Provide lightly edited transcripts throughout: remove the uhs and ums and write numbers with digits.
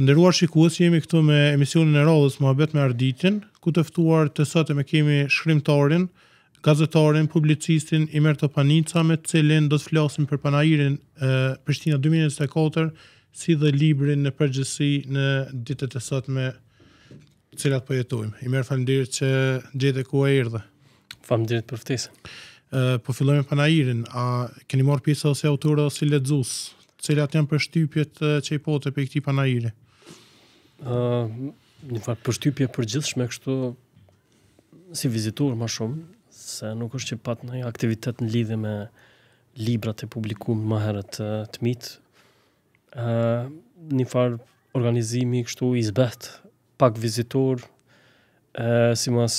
Të nderuar shikues, jemi këtu me emisionin e radhës Muhabet me Arditin, ku të ftuar të sotëm e kemi shkrimtarin, gazetarin, publicistin Imer Topanica, me të cilin do të flasim për Panairin Prishtina 2024, si dhe librin në përgjithësi në ditët e sotme të cilat po jetojmë. Imer, faleminderit që gjete ku e erdhe. Faleminderit për ftesën. Po fillojmë Panairin, a keni marrë pjesë ose autorë ose lexues? Cilat janë përshtypjet që i pote për këtij Panairi? Një farë përshtypje përgjithshme kështu si vizitor më shumë, se nuk është që pat një aktivitet në lidhje me librat e publikum më herët të mitë. Një farë organizimi kështu i zbet, pak vizitor, simas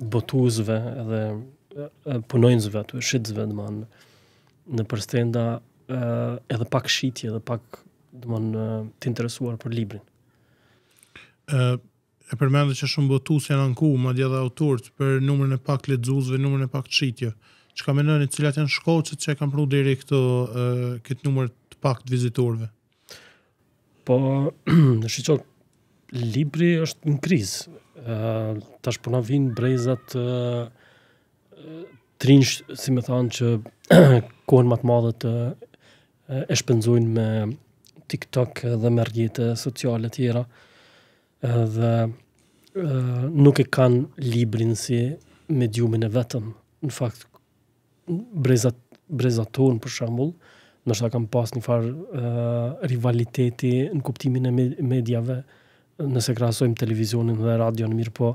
botuzve edhe punojnësve aty, shitësve dhe manë, në përstenda edhe pak shitje edhe pak të interesuar për librin. E përmendë që shumë botus janë anku, madje edhe autorët, për numrin e pak lexuesve, numrin e pak shitje. Çka mendoni, cilat janë shkaqet që kanë prodhuar deri këtë numër të pak të vizitorëve? Po, shiqoj, libri është në krizë. Tash po na vijnë brezat trinjsh, si me thanë që kohën më të madhe e shpenzojnë me TikTok dhe me rrjete sociale tjera, dhe nuk e kanë librin si mediumin e vetëm. Në fakt, brezat tonë për shembull, ndoshta kanë pas një farë rivaliteti në kuptimin e mediave, nëse krahasojmë televizionin dhe radion, mirë po,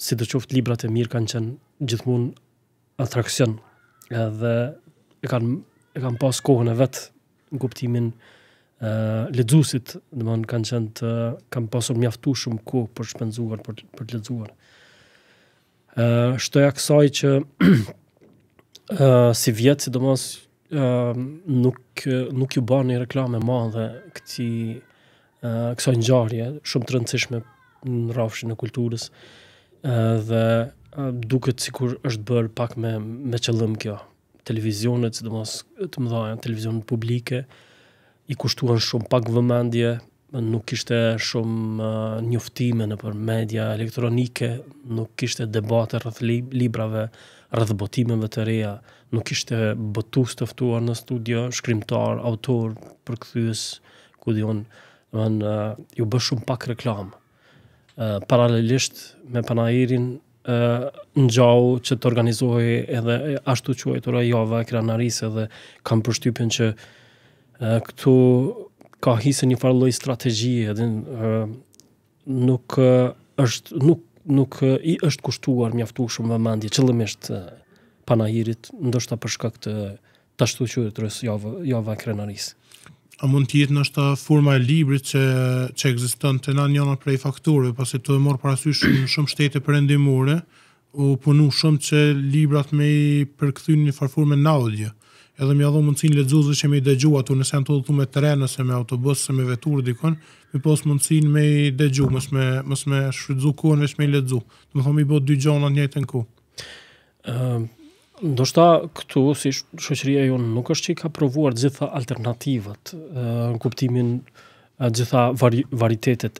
si të qoftë librat e mirë kanë qenë gjithmonë atraksion dhe e kanë pas kohën e vetë në kuptimin lexuesit, domthonë kanë pasur mjaftu shumë kohë për shpenzuar, për të lexuar. Shtoja kësaj që si vjetë, sidomos nuk ju bani reklame madhe kësaj ngjarje shumë të rëndësishme në rrafshin e kulturës, dhe duket sikur është bërë pak me qëllim kjo. Televizionet, sidomos të mëdha, televizionet publike, i kushtuan shumë pak vëmendje, nuk ishte shumë njoftime nëpër media elektronike, nuk ishte debate rreth librave, rreth botimeve të reja, nuk ishte botues të ftuar në studio, shkrimtar, autor, përkthyes, ku diun, ju bë shumë pak reklamë. Paralelisht me Panairin ngjau që të organizohej edhe ashtu quajtura java e krenarisë, dhe kam përshtypjen që këtu ka hisë një farë lloj strategjie, nuk është kushtuar mjaftueshëm vëmendje qëllimisht Panairit, ndoshta për shkak të ashtu quajturës java e krenarisë. A mund të jetë ndoshta forma e librit që ekziston të na njëna prej faktorëve, pasi të morë parasysh shumë shtete perëndimore, u punu shumë që librat me i përkthyn në farforme në audio, edhe më ia dhon mundësinë lexuesve që me i dëgju ato, nëse janë të me teren, ose me autobus, ose me vetur dikon, me pas mundësinë me i dëgju, mos me shfrytëzu kohën veç me i lexu. Domethënë me i bë dy gjëra në të njëjtën kohë. Ndoshta këtu, si shoqëria jonë nuk është që i ka provuar gjitha alternativat, në kuptimin gjitha varitetet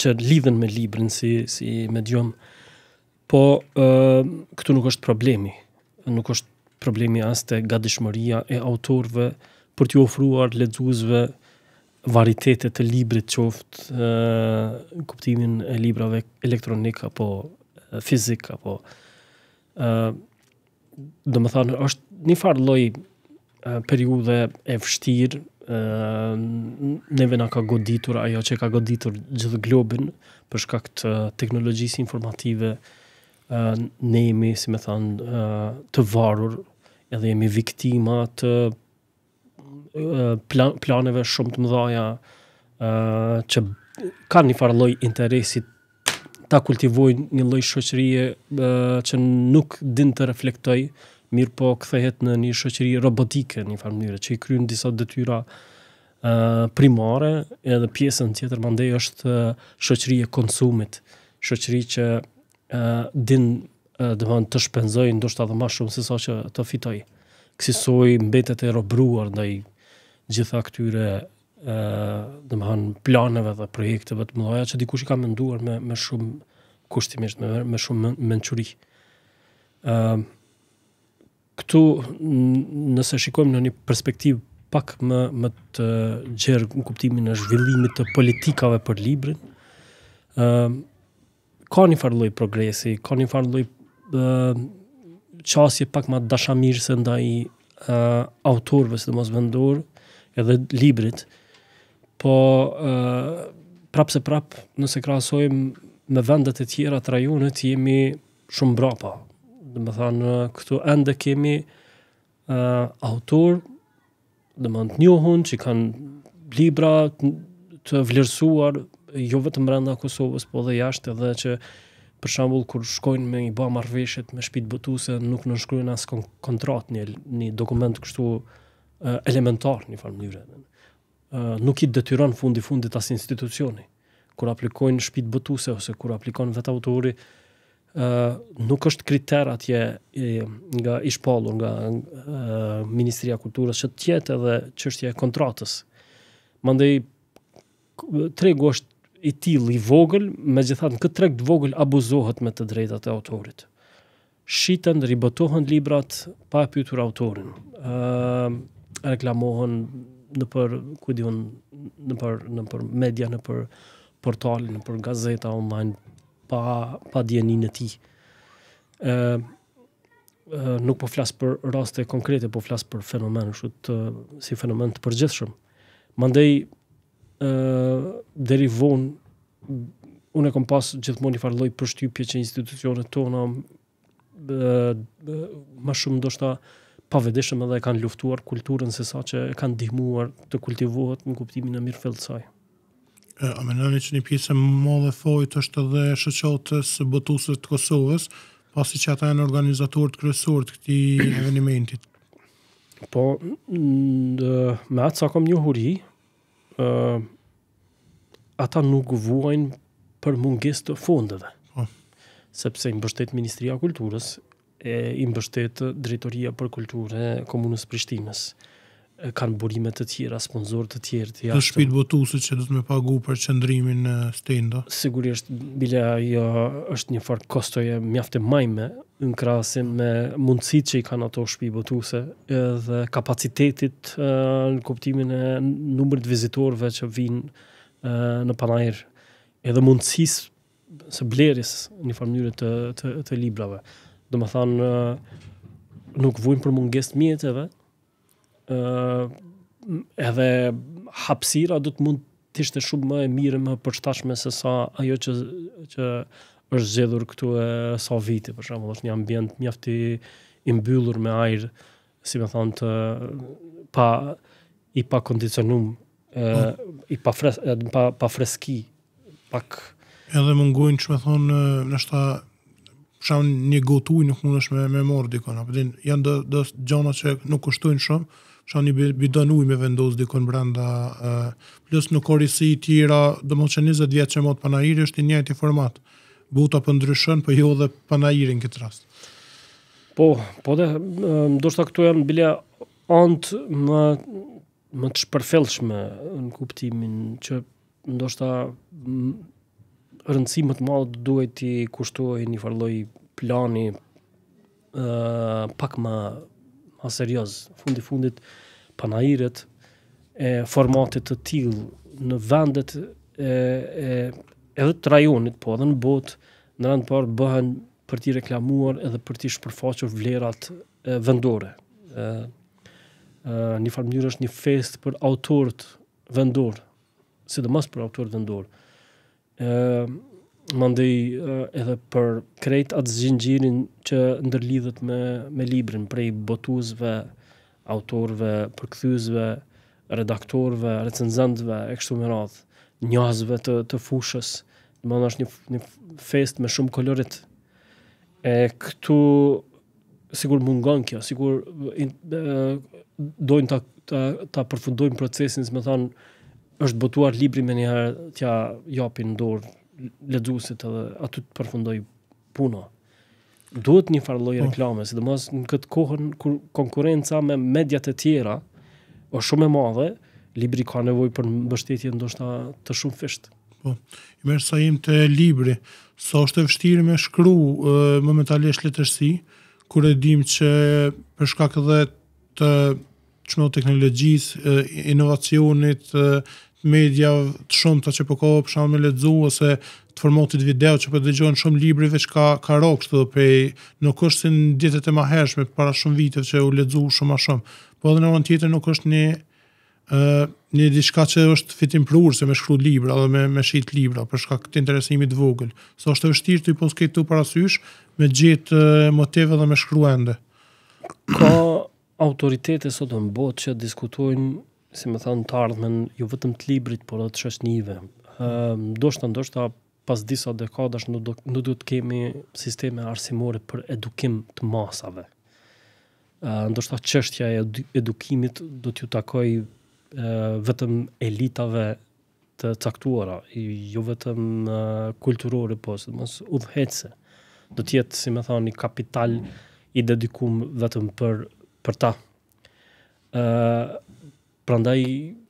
që lidhen me librin si medium, po këtu nuk është problemi. Nuk është problemi as te gatishmëria e autorëve për t'ju ofruar lexuesve varitetet të librit, qoftë në kuptimin e librave elektronik apo fizik apo do më thënë, është një farë lloj periudhe e vështirë, neve na ka goditur ajo që ka goditur gjithë globin për shkak të teknologjisë informative, ne jemi, si më thënë, të varur, edhe jemi viktima të planeve shumë të mëdha që kanë një farë lloj interesit ta kultivojnë një lloj shoqërie që nuk din të reflektoj, mirë po kthehet në një shoqëri robotike në një farë mënyrë, që i kryen disa detyra primare, edhe pjesën tjetër mandej është shoqëri e konsumit, shoqëri që din të shpenzojë ndoshta edhe më shumë se sa që të fitojë. Kësaj mbetet e robruar ndaj gjitha këtyre planeve dhe projekteve të mëdha që dikush I ka menduar me shumë kushtimisht, me shumë mençuri. Këtu nëse shikojmë në një perspektivë pak më të gjerë në kuptimin e zhvillimit të politikave për librin, ka një farë lloj progresi, ka një farë lloj qasje pak më dashamirëse ndaj autorëve sidomos vendor edhe librit, po prapë se prapë, nëse krahasojmë me vendet e tjera të rajonit, jemi shumë mbrapa. Dhe me thanë, këtu ende kemi autor, dhe me të njohun, që kanë libra të vlerësuar, jo vetëm brenda Kosovës, po dhe jashtë, edhe që për shembull kur shkojnë me I ba marrëveshjet me shtëpitë botuese, nuk nënshkruajnë as kontratë, një dokument kështu elementar në farë mënyrë. Nuk I detyron fundi as institucioni. Kur aplikojnë shtëpitë botuese ose kur aplikon vetë autori, nuk është kriter atje nga I shpallur nga Ministria e Kulturës që tjetë edhe çështja e kontratës. Mandej tregu është I tillë I vogël, megjithatë në këtë treg të vogël abuzohet me të drejtat e autorit. Shiten, ribotohen librat pa e pyetur autorin. Reklamohen nëpër media, nëpër portalin, nëpër gazeta online pa dijenin e tij. Nuk po flas për raste konkrete, po flas për fenomen si fenomen të përgjithshëm. Mandej deri vonë, unë kam pas gjithmonë një farë lloj përshtypje që institucionet tona më shumë ndoshta pavetëdijshëm edhe e kanë luftuar kulturën sesa që e kanë ndihmuar të kultivohet në kuptimin e mirëfillt të saj. A mendoni që një pjesë e madhe e fojit është edhe shoqatës botuese të Kosovës, pasi që ata janë organizatorët kryesorë të këtij evenimenti? Po, me atë sa kam njohuri, ata nuk vuajnë për mungesë të fondeve, sepse I mbështet Ministria e Kulturës, I mbështet Drejtoria për Kulturë e Komunës Prishtinës, kanë burime të tjera, sponsorë të tjerë të jashtëm. Dhe shtëpitë botuese që do të më pagu për qëndrimin e stenda? Sigurisht, bile ajo është një farë kostoje mjaft e majme në krahasim me mundësitë që I kanë ato shtëpi botuese dhe kapacitetit në kuptimin e numrit të vizitorëve që vinë në Panajër, edhe mundësisë së blerjes në një farë mënyrë të librave. Domethënë, nuk vujnë për mungesë të mjeteve, edhe hapësira do të mund të ishte shumë më e mirë më përshtatshme se sa ajo që është zgjedhur këtu e sa vite, për shembull, është një ambient mjaft I mbyllur me ajër, si më thon të pa kondicionum, pa freski, pak edhe mungojnë, ç'më thon, ndoshta shkon një gotuj nuk mundesh me marrë dikon, apo janë do gjëra që nuk kushtojnë shumë. Shon I bidon ujë me vendos dikon brenda, plus nuk orisi I tjera, do më që 20 vjetë që motë Panajiri është I njëjti format. Buta për ndryshën, për jo dhe Panajirin këtë rast. Po dhe, ndoshta këtu janë bile antë më të shpërfellshme në kuptimin, që ndoshta rëndësimet madhë duhet I kushtohej një farloj plani pak më serios, fundi-fundit Panajiret e formatit të tillë në vendet edhe të rajonit, po edhe në botë, në rëndë parë bëhen për t'i reklamuar edhe për t'i shpërfaqur vlerat vendore. Një farë mënyrë është një fest për autorët vendor, sidomos për autorët vendor. Mandej edhe për krejt atë zinxhirin që ndërlidhet me librin, prej botuesve, autorëve, përkthyesve, redaktorëve, recenzentëve, e kështu me radhë, njohësve të fushës, do të thonë është një festë me shumë kolorit. Këtu sigur mungon kjo, sigur dojnë ta përfundojnë procesin, si më thonë, është botuar libri me njëherë t'ja japin dorë lexuesit edhe aty të përfundoj puna. Duhet një farë lloj reklame, sidomos në këtë kohën kur konkurenca me mediat e tjera është shumë e madhe, libri ka nevojë për mbështetje ndoshta të shumë fisht. Po, Imer, sa jemi te libri, sa është e vështirë me shkruaj momentalisht letërsi, kur e dim që për shkak edhe të çmend teknologjisë, inovacionit, media të shumta që po ka për shkak me lexuar ose të formatit video që po dëgjojnë shumë libri veç ka ro kështu prej nuk është si në ditët e mëhershme para shumë viteve që u lexu shumë më shumë. Po edhe në anën tjetër nuk është një diçka që është fitimprurë se me shkru libra dhe me shit libra për shkak të interesimit të vogël. So është e vështirë të i pos këtu parasysh me gjetë motive dhe me shkru ende. Ka autoritete sot në botë që diskutojnë, si me thanë, të ardhmen jo vetëm të librit, por edhe të shoqënive. Ndoshta pas disa dekadash nuk do të kemi sisteme arsimore për edukim të masave. Ndoshta çështja e edukimit do t'ju takoj vetëm elitave të caktuara, jo vetëm kulturore, po sidomos udhëhecëse. Do të jetë, si më thani, kapital i dedikuar vetëm për ta. Prandaj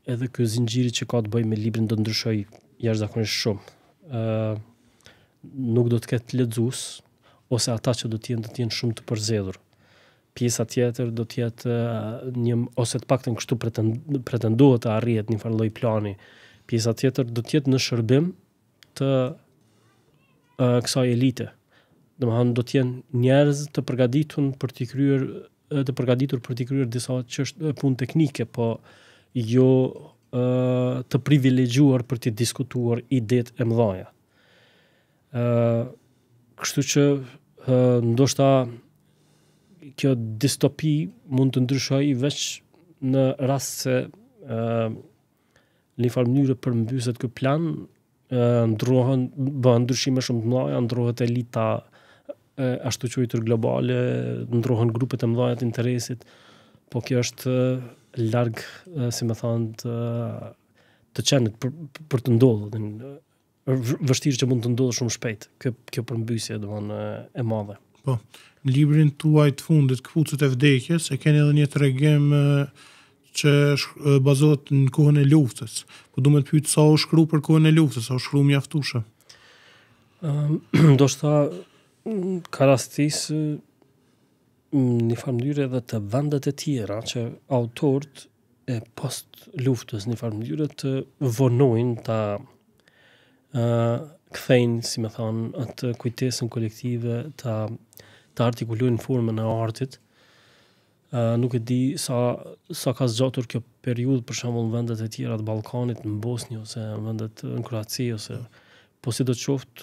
edhe ky zinxhiri që ka të bëjë me librin do ndryshojë jashtëzakonisht shumë. Nuk do të ketë lexues ose ata që do të jenë shumë të përzedhur. Pjesa tjetër do të jetë një ose të paktën kështu pretendohet të arrihet një farë lloj plani. Pjesa tjetër do të jetë në shërbim të kësaj elite. Domethënë do të jenë njerëz të përgatitur për të kryer disa punë teknike, po jo të privilegjuar për të diskutuar idetë e mëdha. Kështu që ndoshta kjo distopi mund të ndryshojë veç në rast se në një farë mënyrë për mbyset ky plan, bëhen ndryshime shumë të mëdha, ndrohet elita ashtu quajtur globale, ndrohen grupet e mëdha të interesit, po kjo është larg, si më thënë, të qenit për të ndodhur. Vështirë që mund të ndodhë shumë shpejt kjo përmbysje e madhe. Po, në librin tuaj të fundit, Këpucët e vdekjes, e keni edhe një tregim që bazohet në kohën e luftës. Po duhet të pyet sa u shkru për kohën e luftës, sa u shkru mjaftueshëm. Ndoshta ka rastisë në farë mënyrë edhe të vendet e tjera që autorët e post luftës në farë mënyrë të vonojnë ta kthejnë, si me thonë, atë kujtesën kolektive, të artikulojnë formën e artit. Nuk e di sa ka zgjatur kjo periudhë, për shembull, në vendet e tjera të Ballkanit, në Bosni ose në vendet në Kroaci ose, po sidoqoftë,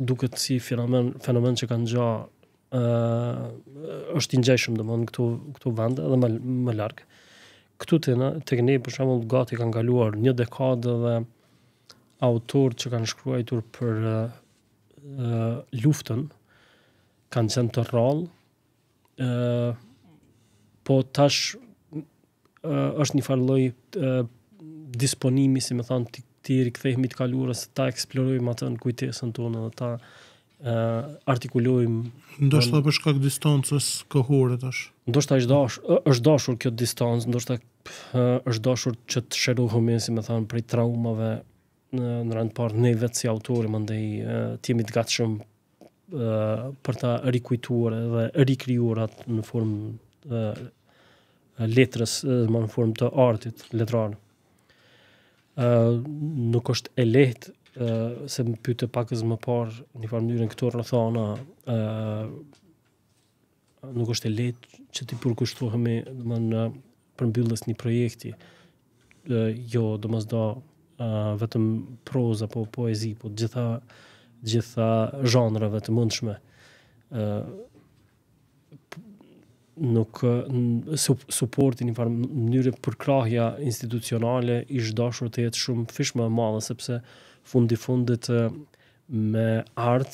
duket si fenomen që kanë është i ngjashëm domthon këto vende edhe më larg. Këtu tek ne për shembull gati kanë kaluar një dekadë dhe autorë që kanë shkruar për luftën kanë qenë të rrallë, po tash është një farë lloj disponimi, si më thonë, ti rikthehemi të kaluarës, ta eksplorojmë atë në kujtesën tonë dhe ta artikulojmë. Ndoshta për shkak distancës kohore tash. Ndoshta është dashur kjo distancë, ndoshta është dashur që të shërohemi, si më thënë, prej traumave në rand parë, ne vetë si autori, mandej të jemi të gatshëm për ta rikujtuar dhe rikrijuar atë në formë letrës, në formë të artit letrar. Nuk është e lehtë, se më pyte pakës më parë një farë mënyrën këto rrethana, nuk është e lehtë që ti përkushtohemi në përmbylljes një projekti, jo domosdo vetëm proza apo poezi, po gjitha zhanrave të mundshme. Nuk suporti një farë mënyrë përkrahja institucionale i dashur të jetë shumë fish më e madhe, sepse fundit me art,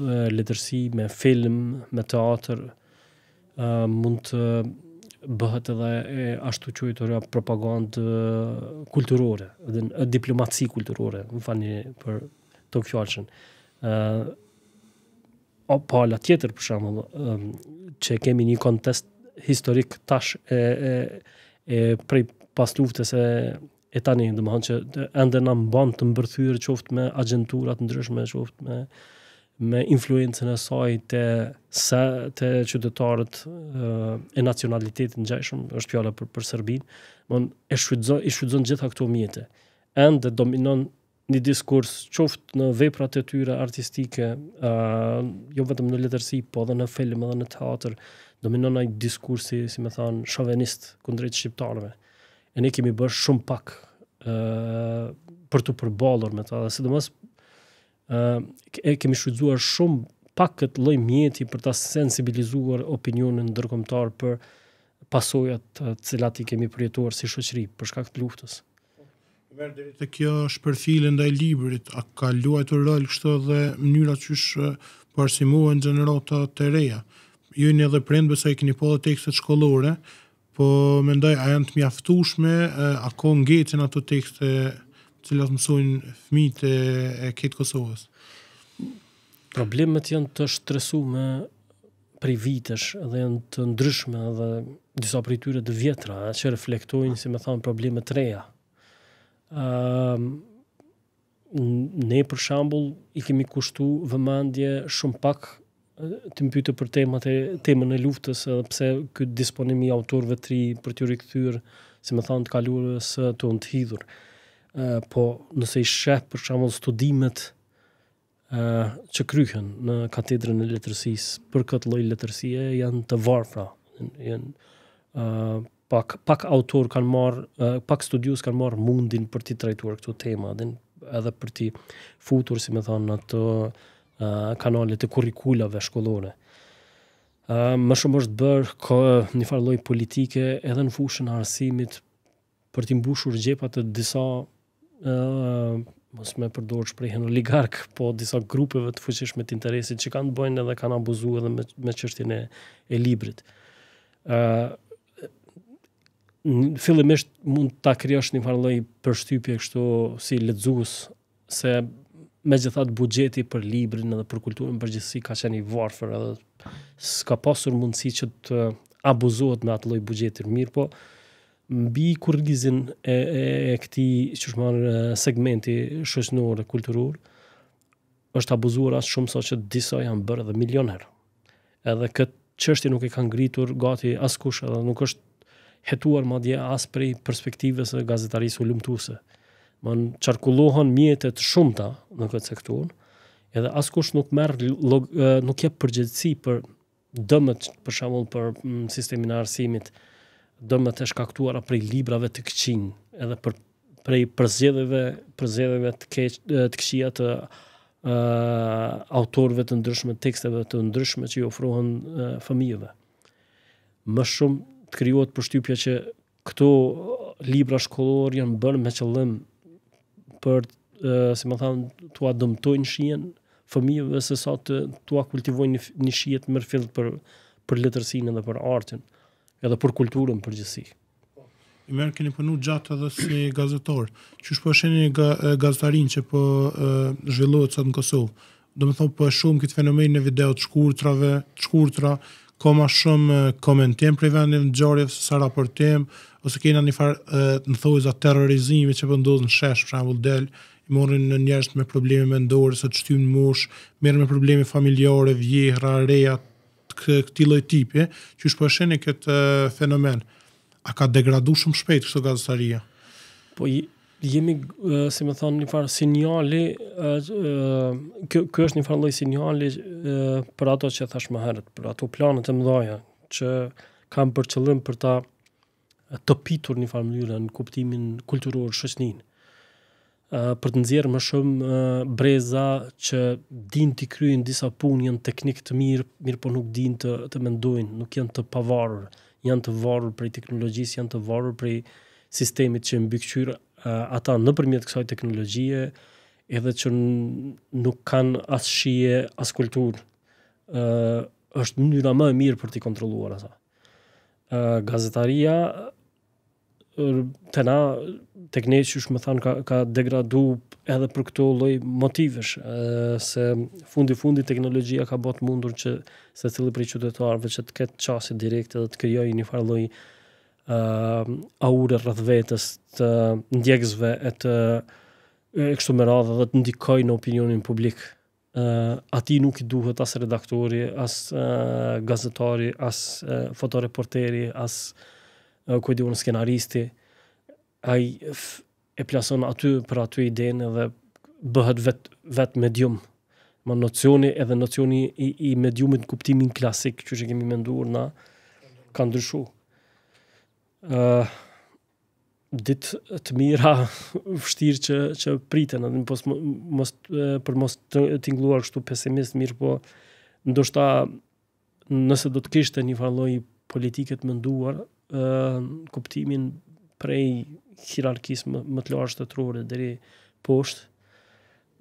letërsi, me film, me teatr, mund të bëhet edhe ashtu quajtura propagandë kulturore, diplomaci kulturore, më fani për të fjalën. O pala tjetër, për shembull, që kemi një kontest historik tash prej pas luftës e tani, domethënë që ende na mban të mbërthyer qoftë me agjenturat ndryshme, qoftë me influencën e saj te qytetarët e nacionalitetit ngjashëm, është fjala për Serbinë, domethënë i shfrytëzon gjitha këto mjete. Ende dominon një diskurs qoftë në veprat e tyre artistike, jo vetëm në letërsi, po edhe në film edhe në teatr, dominon ai diskursi, si më thanë, shovenist kundrejt shqiptarëve. E ne kemi bërë shumë pak për të përballur me ta, dhe sidomos kemi shfrytzuar shumë pak këtë lloj mjeti për ta sensibilizuar opinionin ndërkombëtar për pasojat të cilat i kemi përjetuar si shoqëri për shkak të luftës. Të kjo shpërthile ndaj librit, a ka luajtur rol kështu dhe mënyra qysh parsimohen gjenerata të reja? Ju jeni edhe prindë, besoj keni pasur tekstet shkollore, po mendoj a janë të mjaftueshme, a ka ngjecën ato tekste të cilat mësojnë fëmijët e këtë Kosovës? Problemet janë të stresuara prej vitesh dhe janë të ndryshme dhe disa prej tyre të vjetra, që reflektojnë, si më thanë, probleme të reja. Ne për shembull i kemi kushtu vëmendje shumë pak të mpytë për temën e luftës, pse ky disponim i autorëve të ri për t'ju rikthyer, si më thanë, të kaluarës të ndhidhur. Po nëse i sheh për shembull studimet që kryhen në katedrën e letërsisë për këtë lloj letërsie janë të varfra, janë pak autor kanë marë, pak studius kanë marë mundin për ti trajtuar këto tema, edhe për ti futur, si me thanë, ato kanalet e kurikulave shkollore. Më shumë është bërë një farë lloj politike edhe në fushën e arsimit për ti mbushur gjepat të disa, mos me përdor shprehjen oligark, po disa grupeve të fuqishme të interesit që kanë bëjnë edhe kanë abuzuar edhe me çështjen e librit. Fillimisht mund ta krijosh një farë lloj përshtypje kështu si lexues se megjithatë buxheti për librin edhe për kulturën përgjithësi ka qenë i varfër edhe s'ka pasur mundësi që të abuzohet me atë lloj buxheti. Mirë, po mbi kurrizin e këtij segmenti shoqënor e kulturor është abuzuar as shumë sa që disa janë bërë edhe milioner. Edhe këtë çështje nuk e kanë ngritur gati askush, edhe nuk është hetuar madje as prej perspektivës e gazetarisë ulumtuese. Çarkullohen mjete të shumta në këtë sektor, edhe askush nuk jep përgjegjësi për dëmet, për shembull për sistemin e arsimit, dëmet e shkaktuara prej librave të këqinj, edhe prej përzgjedhjeve të këqija të autorëve të ndryshme, teksteve të ndryshme që i ofrohen fëmijëve. Më shumë krijohet përshtypja që këto libra shkollor janë bërë me qëllim për, si më thanë, t'ua dëmtojnë shijen fëmijëve se sa t'ua kultivojnë një shije të mirëfillt për letërsinë dhe për artin, edhe për kulturën përgjithësi. Imer, keni punuar gjatë edhe si gazetar. Qysh po shihni gazetarinë që po zhvillohet sot në Kosovë? Domethënë po e shohim këtë fenomen në video të shkurtra, ka ma shumë komentim për vendin ngjarjeve sa raportim, ose kena një farë në thojza terrorizimi që pëndodhë në shesh, për shembull del, i morrin në njerëz me probleme mendore, se të shtynë mosh, merren me probleme familjare, vjehra, reja, këtij lloj tipi, që shpërsheni këtë fenomen. A ka degraduar shumë shpejt kështu gazetaria? Po jemi, si më thonë, një farë sinjali, kjo është një farë lloj sinjali për ato që thash më herët, për ato planet e mëdha që kanë për qëllim për ta topitur një farë mënyrë në kuptimin kulturor shoqënin, për të nxjerrë më shumë breza që dinë të kryejnë disa punë, janë teknik të mirë, mirë po nuk dinë të mendojnë, nuk janë të pavarur, janë të varur prej teknologjisë, janë të varur prej sistemit që mbikëqyr ata nëpërmjet kësaj teknologjie, edhe që nuk kanë as shije, as kulturë, është mënyra më e mirë për t'i kontrolluar ata. Gazetaria të na, tek ne që më thanë, ka degradu edhe për këto lloj motivesh, se fundi teknologjia ka botë mundur që secili prej qytetarëve që të ketë çasje direkte dhe të krijojë një farë lloj aure rrëth vetës të ndjekësve e të kështu me radhë dhe të ndikoj në opinionin publik. Ati nuk i duhet as redaktori, as gazetari, as fotoreporteri, as kujdion skenaristi. Ai e plason aty për aty idenë dhe bëhet vetë medium. Ma nocioni edhe nocioni i mediumit në kuptimin klasik që që kemi menduar na ka ndryshu. Ditë të mira vështirë që priten, për mos t'ingluar kështu pesimist mirë, po ndoshta nëse do t'kishte një farloj politike të menduar, kuptimin prej hierarkisë më të lartë shtetërore deri poshtë,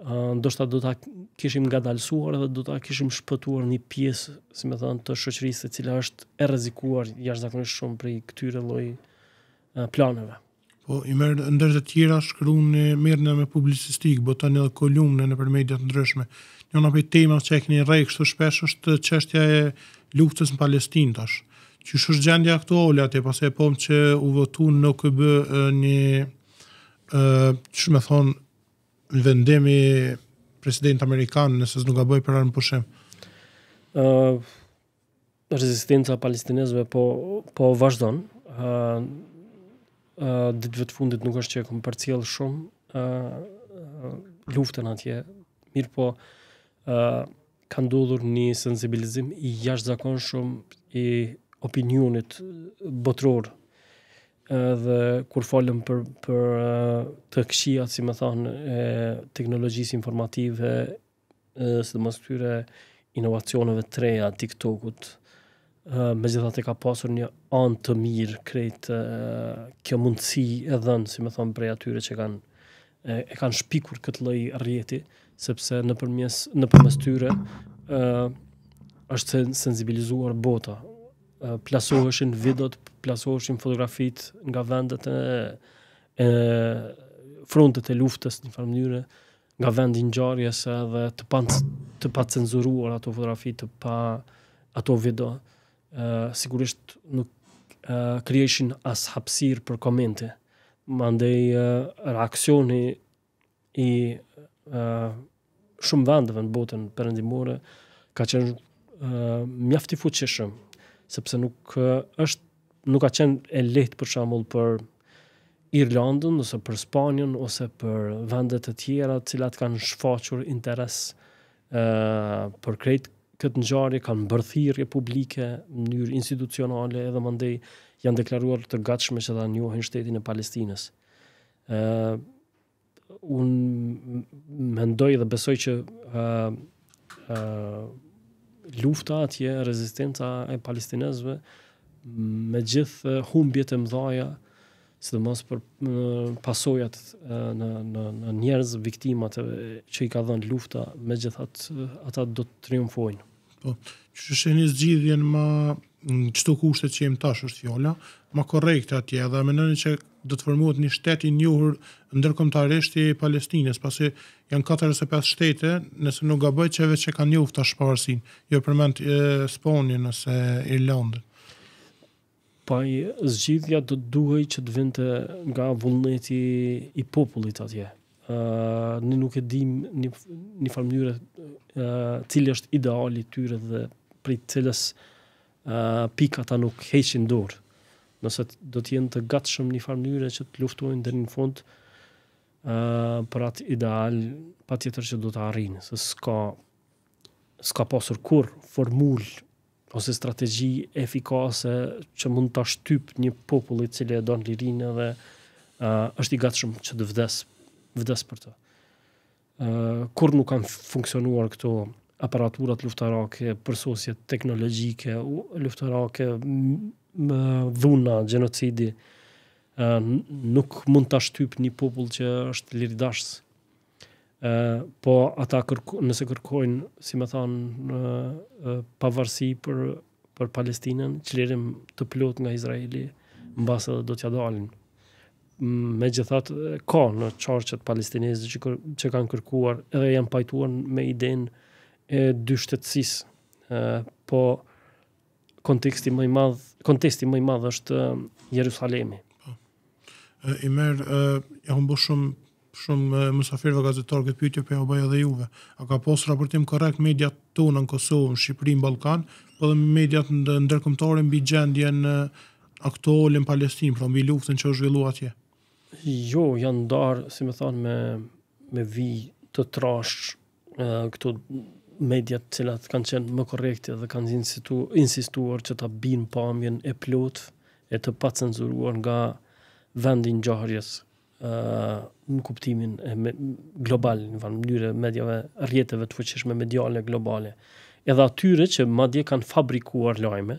ndoshta do t'a kishim ngadalësuar dhe do t'a kishim shpëtuar një pjesë, si me thënë, të shoqërisë e cila është e rrezikuar jashtëzakonisht shumë prej këtyre lloj planeve. Po, Imer, ndër të tjera shkruani mirëna me publicistikë, botani edhe kolumna nëpër media të ndryshme. Njëna prej temave që e keni rrejë kështu shpesh është çështja e luftës në Palestinë tash. Qysh është gjendja aktuale atë, pasi e pam që u votuan në OKB një, çish më thon, vendimi president amerikan, nëse nuk gaboj për armë pushim. Rezistenca palestinezëve po vazhdon. Ditëve të fundit nuk është që e kom përcjell shumë luftën atje. Mirë po, ka ndodhur një sensibilizim i jashtëzakonshëm i opinionit botror. Dhe kur folëm për të këshijat, si më thanë, teknologjisë informative, sidomos këtyre inovacioneve të reja, TikTokut, megjithatë ka pasur një anë të mirë krejt kjo mundësi e dhënë, si me thonë, prej atyre që kanë shpikur këtë lloj rrjeti, sepse nëpërmes tyre është sensibilizuar bota. Plasoheshin videot, plasoheshin fotografit nga vendet e frontet e luftës në farë mënyrë, nga vendin ngjarjes edhe të pa cenzuruar ato fotografi, të pa ato video. Sigurisht nuk krijeshin as hapësirë për komente. Mandej reaksioni i shumë vendeve në botën perëndimore ka qenë mjaft i fuqishëm, sepse nuk ka qenë e lehtë për shembull për Irlandën ose për Spanjën ose për vende të tjera të cilat kanë shfaqur interes për krejt këtë ngjarje, kanë bërthirje publike në mënyrë institucionale edhe mandej janë deklaruar të gatshme që ta njohin shtetin e Palestinës. Unë mendoj dhe besoj që lufta atje, rezistenca e palestinezëve, me gjithë humbjet e mëdha, sidomos për pasojat në njerëz, viktimat që i ka dhënë lufta, megjithatë ata do të triumfojnë. Po, që shihni zgjidhjen ma çdo kushte që jemi tash është fjala, ma korrekte atje dhe mendoni që do të formohet një shtet i njohur ndërkombëtarisht i Palestinës, pasi janë 4-5 shtete, nëse nuk gaboj që kanë njohur tash pavarësinë, jo përmend Spanjën ose Irlandën. Pa zgjidhja do të duhej që të vinte nga vullneti i popullit atje. Ne nuk e dim një farë mënyre cili është ideali tyre dhe prej cilës pika ata nuk heqin dorë. Nëse do të jenë të gatshëm një farë mënyre që të luftojnë deri në fund për atë ideal, patjetër që do të arrinë, se s'ka pasur kur formulë ose strategji efikase që mund të shtyp një popull i cili e don lirinë dhe është i gatshëm që të vdes për të. Kur nuk kanë funksionuar këto aparaturat luftarake, përsosjet teknologjike, luftarake, dhuna, gjenocidi, nuk mund të shtyp një popull që është liridashës. Po ata nëse kërkojnë, si me thanë, pavarësi për Palestinën, çlirim të plot nga Izraeli, mbase do t'ja dalin. Megjithatë, ka në çarqet palestineze që kanë kërkuar edhe janë pajtuar me idenë e dyshtetësisë. Po kontesti më i madh është Jerusalemi. Imer, e humbo shumë mësafirëve gazetarë këtë pyetje për ja u bëja dhe juve. A ka pas raportim korrekt mediat tonë në Kosovë, në Shqipëri, në Ballkan, po dhe mediat ndërkombëtare mbi gjendjen aktuale në Palestinë, pra mbi luftën që u zhvillu atje? Jo, janë ndarë, si më thonë, me vijë të trash këto mediat cilat kanë qenë më korrekte dhe kanë insistuar që ta binë pamjen e plot e të pacenzuruar nga vendin ngjarjes në kuptimin global, në mënyrë medjave, rrjeteve të fuqishme mediale globale. Edhe atyre që madje kanë fabrikuar lajme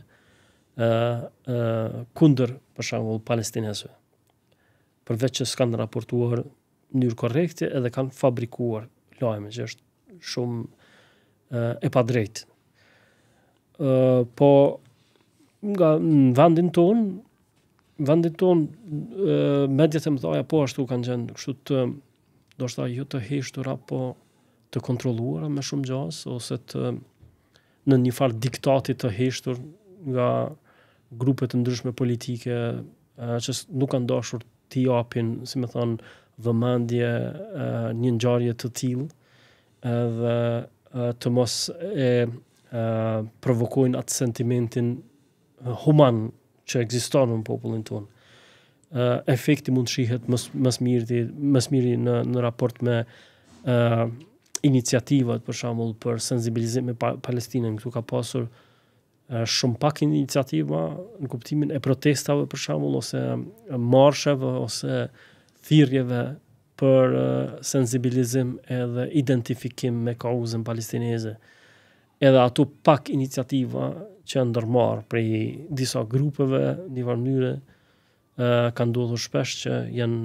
kundër, për shembull, palestinezëve. Përveç që s'kan raportuar në mënyrë korrekte, edhe kanë fabrikuar lajme, që është shumë e padrejtë. Po, në vendin tonë, mediat e mëdha po ashtu kanë qenë kështu të, do shta jo të heshtura, po të kontrolluara me shumë gjas, ose të në një farë diktati të heshtur nga grupe të ndryshme politike që nuk kanë dashur t'i japin, si me thonë, vëmendje një ngjarje të tillë dhe të mos e provokojnë atë sentimentin human që ekziston në popullin tonë. Efekti mund shihet mas miri në raport me iniciativat, për shembull, për sensibilizim e Palestinën. Këtu ka pasur shumë pak iniciativa në kuptimin e protestave, për shembull, ose marsheve, ose thirrjeve për sensibilizim edhe identifikim me kauzën palestineze. Edhe ato pak iniciativa që janë ndërmarë prej disa grupeve, një farë mënyre, ka ndodhur shpesh që janë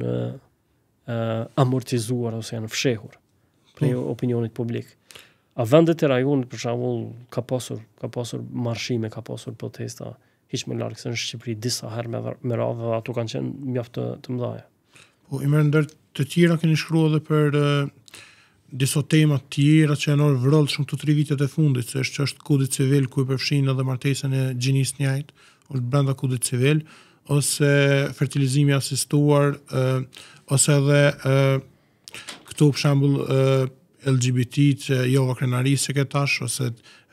amortizuar ose janë fshehur prej opinionit publik. A vendet e rajonit, për shembull, ka pasur marshime, ka pasur protesta, hiç më larg se në Shqipëri, disa herë me radhë, dhe ato kanë qenë mjaft të mëdha. Po, Imer, ndër të tjera keni shkruar edhe për disa tema tjera që janë orë vërollë shumë të 3 vitet e fundit, se është kodit civil ku i përfshin edhe martesën e gjinisë njëjtë, ose brenda kodit civil, ose fertilizimi asistuar, ose edhe këtu për shembull LGBT që jo vakrenarisë që tash, ose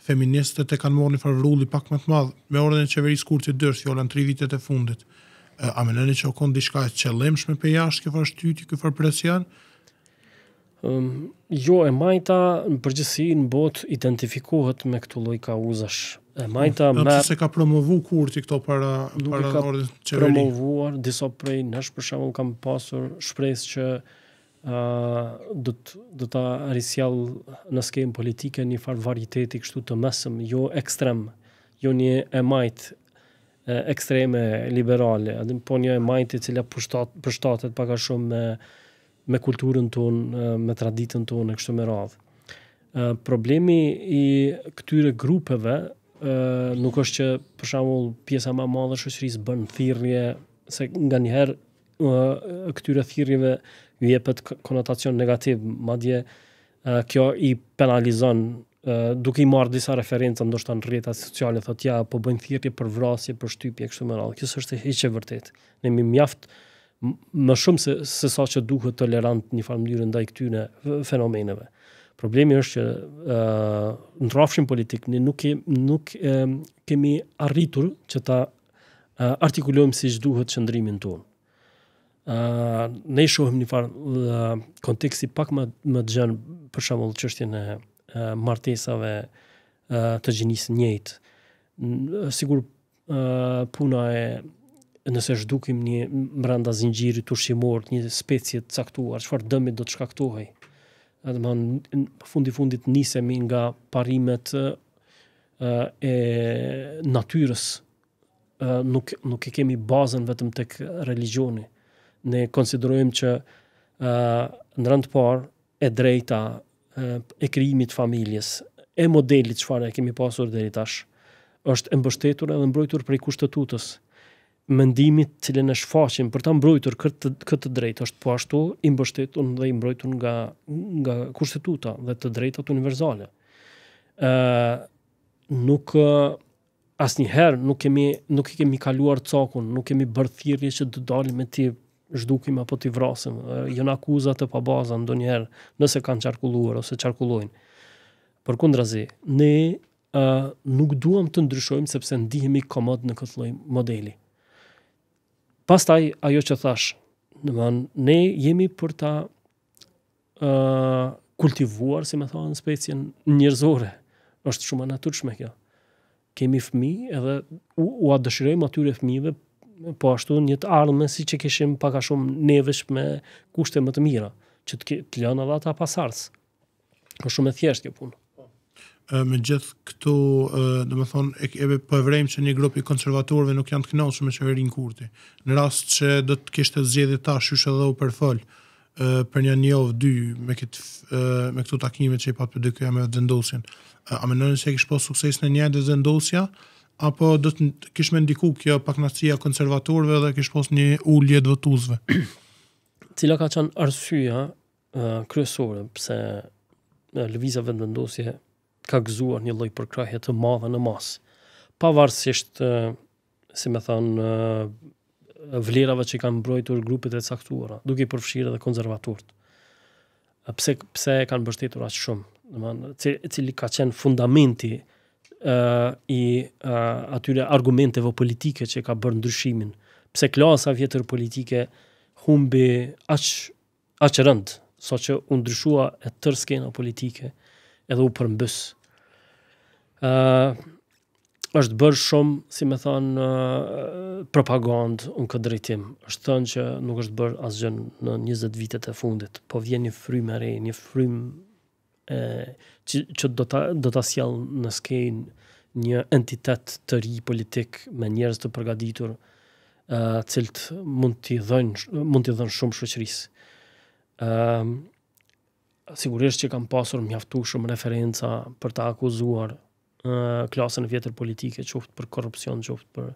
feministët e kanë marrë një farvrulli pak më të madh, me urdhën e qeverisë Kurti Dyrës, fjalën 3 vitet e fundit. A mendoni që ka diçka e qëllimshme për jashtë këfar shtytje, këfar presion? Jo, e majta në përgjithësi në botë identifikohet me këto lloj kauzash. E majta me... Se ka promovu Kurti këto para ka promovuar, disa prej nesh për shembull kam pasur shpresë që do ta risjall në skenë politike një farë varieteti kështu të mesëm, jo ekstrem, jo një e majtë ekstreme liberale, po një e majtë e cila përshtatet pak a shumë me kulturën tonë, me traditën tonë, e kështu me radhë. Problemi i këtyre grupeve nuk është që, për shembull, pjesa më e madhe e shoqërisë bën thirrje, se nga njëherë këtyre thirrjeve ju jepet konotacion negativ, madje kjo i penalizon, duke i marrë disa referenca, ndoshta në rrjetat sociale, thotë ja, po bëjnë thirrje për vrasje, për shtypje, e kështu me radhë. Kjo s'është hiç e vërtetë. Ne jemi mjaft më shumë se sa që duhet tolerant një farë mënyrë ndaj këtyre fenomeneve. Problemi është që në rrafshin politik ne nuk kemi arritur që ta artikulojmë siç duhet qëndrimin tonë. Ne i shohim një farë konteksti pak më të gjerë, për shembull çështjen e martesave të gjinisë njëjtë. Sigur puna e nëse zhdukim një mbranda zinxhirit ushqimor, një specie të caktuar, çfarë dëmi do të shkaktohej. Domethënë, fundi-fundit nisemi nga parimet e natyrës. Nuk e kemi bazën vetëm tek religioni. Ne konsiderojmë që në rënd të parë e drejta e krijimit të familjes, e modelit çfarë kemi pasur deri tash, është e mbështetur edhe mbrojtur prej kushtetutës. Mendimit cilën e shfaqim për ta mbrojtur këtë drejtë është po ashtu i mbështetur dhe i mbrojtur nga kushtetuta dhe të drejtat universale. Nuk asnjëherë nuk i kemi kaluar cakun, nuk kemi bërë thirrje që të dalim me ti zhdukim apo ti vrasim. Janë akuza të pa baza ndonjëherë nëse kanë qarkulluar ose qarkullojnë. Përkundrazi, ne nuk duam të ndryshojmë sepse ndihemi komod në këtë lloj modeli. Pastaj ajo që thash, ne jemi për ta kultivuar, si me thonë, specien njerëzore. Është shumë e natyrshme kjo. Kemi fëmijë edhe u dëshirojmë atyre fëmijëve po ashtu një të ardhme si që kishim pak a shumë nevesh me kushte më të mira, që të lënë edhe ata pasardhës. Është shumë e thjeshtë kjo punë. Me gjithë këtu, dhe me thonë, po e vrejmë që një grup i konservatorëve nuk janë të kënaqur me qeverinë Kurti. Në rast që do të kishte zgjedhje tash, shyshe dhe u përfol, për një javë dy me këto takime që i patë për dy këja me vendosjen. A menoni se kishë po sukses në një vendosja, apo do të kishë me ndiku kjo paknaqësia konservatorëve dhe kishë pos një ulje të votuzve? Cila ka qenë arsyeja kryesore pse lëvizja vendosje ka gëzuar një lloj përkrahje të madhe në masë. Pavarësisht, si me thanë, vlerave që kanë mbrojtur grupet e caktuara, duke i përfshirë edhe konservatorët. Pse kanë mbështetur aq shumë? Cili ka qenë fundamenti i atyre argumenteve politike që ka bërë ndryshimin? Pse klasa vjetër politike humbi aq rënd, saqë që u ndryshua e tërë skena politike edhe u përmbys. Është bërë shumë, si me thanë, propagandë në këtë drejtim. Është thënë që nuk është bërë asgjë në 20 vitet e fundit, po vjen një frymë e re, një frymë që do ta sjellë në skenë një entitet të ri politik me njerëz të përgatitur, cilët mund t'i dhënë shumë shoqërisë. Sigurisht që kam pasur mjaftueshëm referenca për ta akuzuar klasën vjetër politike, qoftë për korrupsion, qoftë për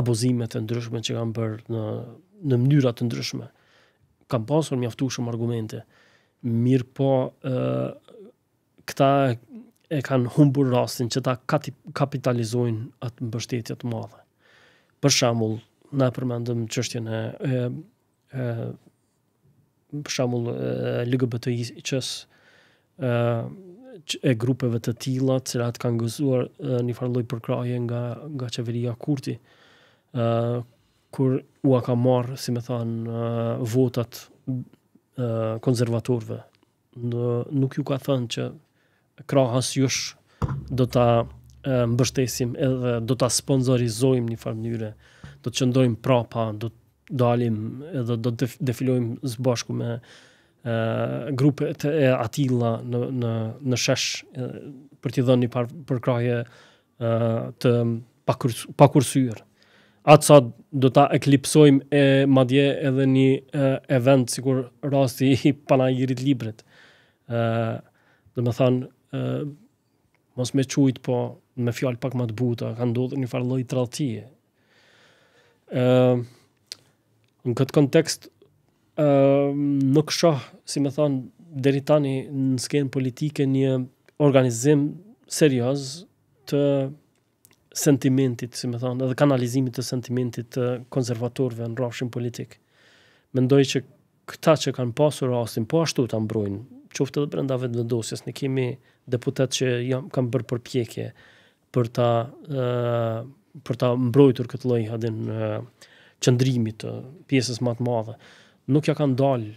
abuzimet e ndryshme që kam bërë në mënyra të ndryshme. Kam pasur mjaftueshëm argumente. Mirë po, këta e kanë humbur rastin që ta kapitalizojnë atë mbështetje të madhe. Për shembull, na përmendëm çështjen për shembull LGBTI-qës e grupeve të tilla, të cilat kanë gëzuar një farë lloj përkraje nga qeveria Kurti, kur u ka marrë, si me thanë, votat konservatorëve. Nuk ju ka thënë që krahas jush do ta mbështesim edhe do ta sponsorizojmë një farë mënyre, do të qëndrojmë prapa, do të dalim edhe do të defilojmë zbashku me grupet e atilla në shesh për t'i dhënë një përkraje të pakursyer. Atë sa do ta eklipsojmë madje edhe një event sikur rasti i Panairit Librit. Dhe me thanë, mos me qujt, po me fjalë pak më të buta, ka ndodhur një farë lloj tradhtie. Në këtë kontekst, nuk shoh, si me thonë, deri tani në skenë politike një organizim serioz të sentimentit, si me thonë, edhe kanalizimit të sentimentit të konservatorëve në rrafshin politik. Mendoj që këta që kanë pasur rastin, po ashtu ta mbrojnë, qoftë edhe brenda vendosjes, ne kemi deputet që kanë bërë përpjekje për ta mbrojtur këtë lloj hadin qëndrimit të pjesës më të madhe. Nuk ja kanë dalë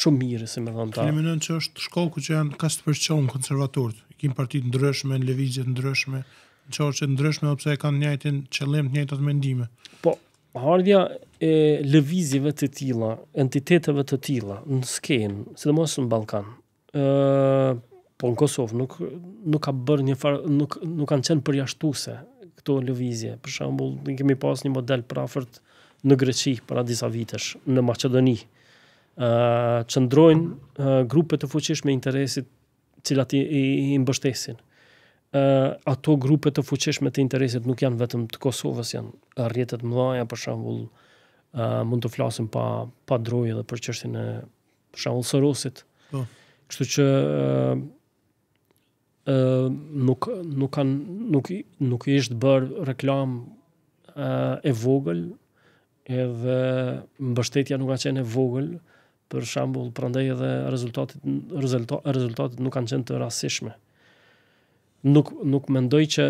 shumë mirë, si me thënë ta. Kemi menën që është shkoku që janë ka së përqonë konservatorët. Kim partitë ndryshme, në lëvizjet ndryshme, në çështje ndryshme, sepse e kanë njëjtin qëllim, të njëjtat mendime. Po, ardhja e lëvizjeve të tilla, entiteteve të tilla në skenë, sidomos në Ballkan, po në Kosovë nuk ka bërë një farë, nuk kanë qenë përjashtuese këto lëvizje. Për shembull, kemi pas një model prafërt në Greqi para disa vitesh, në Maqedoni. Qëndrojnë grupe të fuqishme interesit cilat i mbështesin. Ato grupe të fuqishme të interesit nuk janë vetëm të Kosovës, janë rrjetet mëdha, për shembull, mund të flasim pa droje edhe për çështjen e, për shembull, Sorosit. Kështu që nuk ishtë bërë reklam e vogël, edhe mbështetja nuk ka qenë e vogël, për shambull, prandaj edhe rezultatet nuk kanë qenë të rastishme. Nuk mendoj që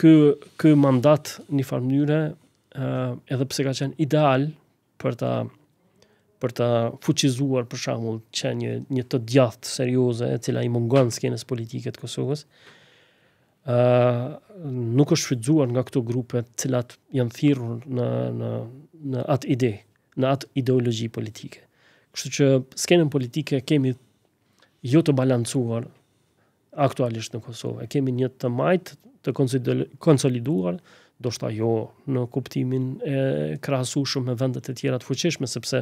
ky mandat një farë mënyre, edhe pse ka qenë ideal për ta fuqizuar për shambull që një të djathtë serioze e cila i mungon skenës politike të Kosovës, nuk është shfrytzuar nga këto grupe cilat janë thirrur në atë ide, në atë ideologji politike. Kështu që skenën politike kemi jo të balancuar aktualisht në Kosovë. Kemi një të majtë të konsoliduar, ndoshta jo në kuptimin e krahasueshëm me vendet e tjera të fuqishme, sepse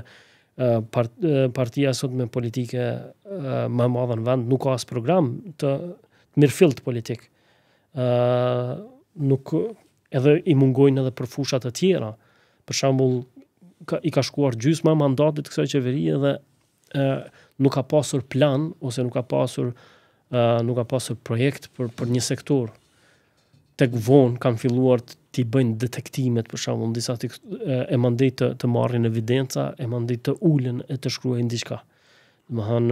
partia sot me politike më e madhe në vend nuk ka as program të mirëfillt politik. Edhe i mungojnë edhe për fushat të tjera. Për shembull, i ka shkuar gjysma mandatit kësaj qeverie dhe nuk ka pasur plan ose nuk ka pasur projekt për një sektor. Tek vonë kanë filluar t'i bëjnë detektimet, për shembull, disa e mandej të marrin evidenca, e mandej të ulen e të shkruajnë diçka. Domethënë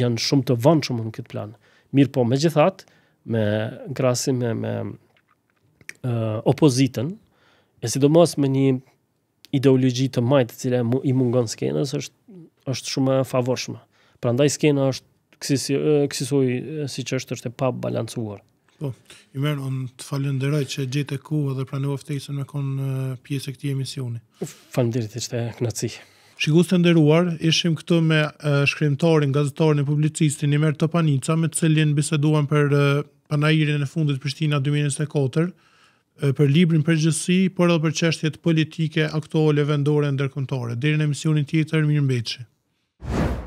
janë shumë të vonshëm në këtë plan. Mirë po, megjithatë, me krahasim me opozitën, e sidomos me një ideologji të majtë e cila i mungon skenës, është shumë e favorshme. Prandaj skena është kësaj siç është e pa balancuar. Po, Imer, unë të falenderoj që gjetë e ku edhe pranova ftesën me konë pjesë e këtij emisioni. Faleminderit, ishte kënaqësi. Shikues të nderuar, ishim këtu me shkrimtarin, gazetarin e publicistin Imer Topanica, me të cilin biseduam për Panairin e fundit Prishtina 2024, për librin përgjithësi, por edhe për çështjet politike, aktuale, vendore, ndërkombëtare. Deri në emisionin tjetër, mirëmbëjtje.